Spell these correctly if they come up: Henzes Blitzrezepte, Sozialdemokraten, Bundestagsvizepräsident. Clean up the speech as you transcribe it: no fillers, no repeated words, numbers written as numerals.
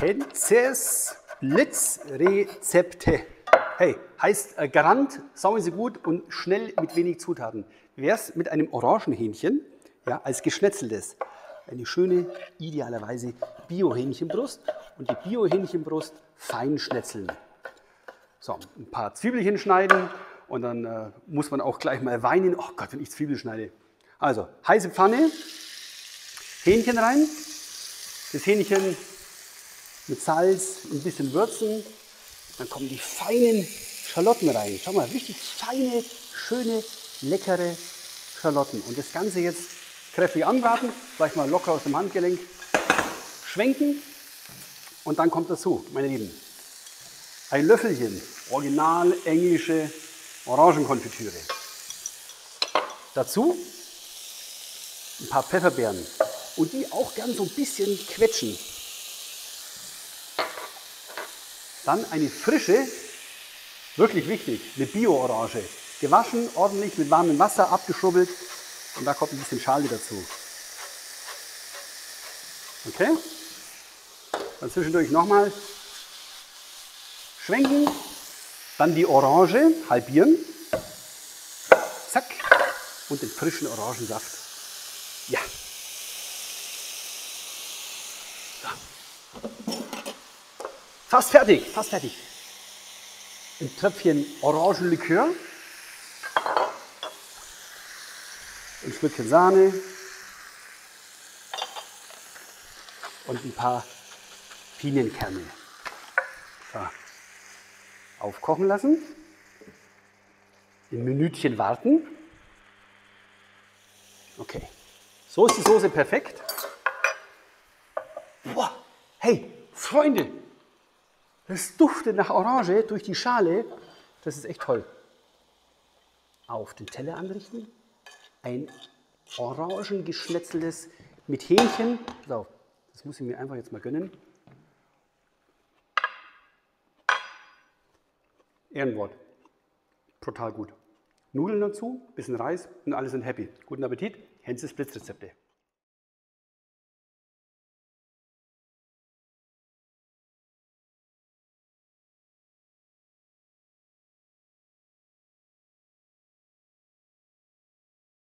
Henzes Blitzrezepte. Hey, heißt Garant, saugen Sie gut und schnell mit wenig Zutaten. Wie wäre es mit einem Orangenhähnchen, ja, als geschnetzeltes? Eine schöne, idealerweise Bio-Hähnchenbrust und die Bio-Hähnchenbrust fein schnetzeln. So, ein paar Zwiebelchen schneiden und dann muss man auch gleich mal weinen. Oh Gott, wenn ich Zwiebeln schneide. Also, heiße Pfanne, Hähnchen rein, das Hähnchen mit Salz, ein bisschen würzen, dann kommen die feinen Schalotten rein. Schau mal, richtig feine, schöne, leckere Schalotten. Und das Ganze jetzt kräftig anbraten, vielleicht mal locker aus dem Handgelenk schwenken und dann kommt dazu, meine Lieben, ein Löffelchen original englische Orangenkonfitüre. Dazu ein paar Pfefferbeeren und die auch gern so ein bisschen quetschen. Dann eine frische, wirklich wichtig, eine Bio-Orange. Gewaschen, ordentlich mit warmem Wasser abgeschubbelt und da kommt ein bisschen Schale dazu. Okay? Dann zwischendurch nochmal schwenken, dann die Orange halbieren, zack, und den frischen Orangensaft. Ja. Fast fertig, fast fertig. Ein Tröpfchen Orangenlikör, ein Stückchen Sahne und ein paar Pinienkerne. So. Aufkochen lassen, ein Minütchen warten. Okay, so ist die Soße perfekt. Boah, hey, Freunde! Das duftet nach Orange durch die Schale. Das ist echt toll. Auf den Teller anrichten. Ein orangengeschnetzeltes mit Hähnchen. So, das muss ich mir einfach jetzt mal gönnen. Ehrenwort. Total gut. Nudeln dazu, bisschen Reis und alle sind happy. Guten Appetit. Henzes Blitzrezepte.